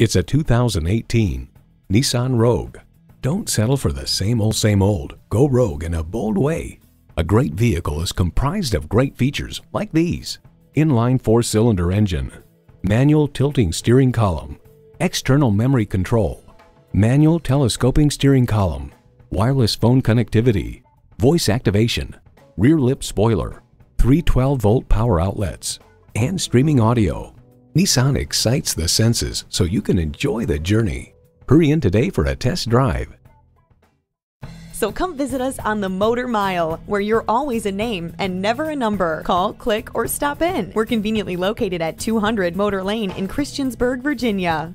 It's a 2018 Nissan Rogue. Don't settle for the same old. Go Rogue in a bold way. A great vehicle is comprised of great features like these: inline 4-cylinder engine, manual tilting steering column, external memory control, manual telescoping steering column, wireless phone connectivity, voice activation, rear lip spoiler, 3 12-volt power outlets, and streaming audio. Nissan excites the senses so you can enjoy the journey. Hurry in today for a test drive. So come visit us on the Motor Mile, where you're always a name and never a number. Call, click, or stop in. We're conveniently located at 200 Motor Lane in Christiansburg, Virginia.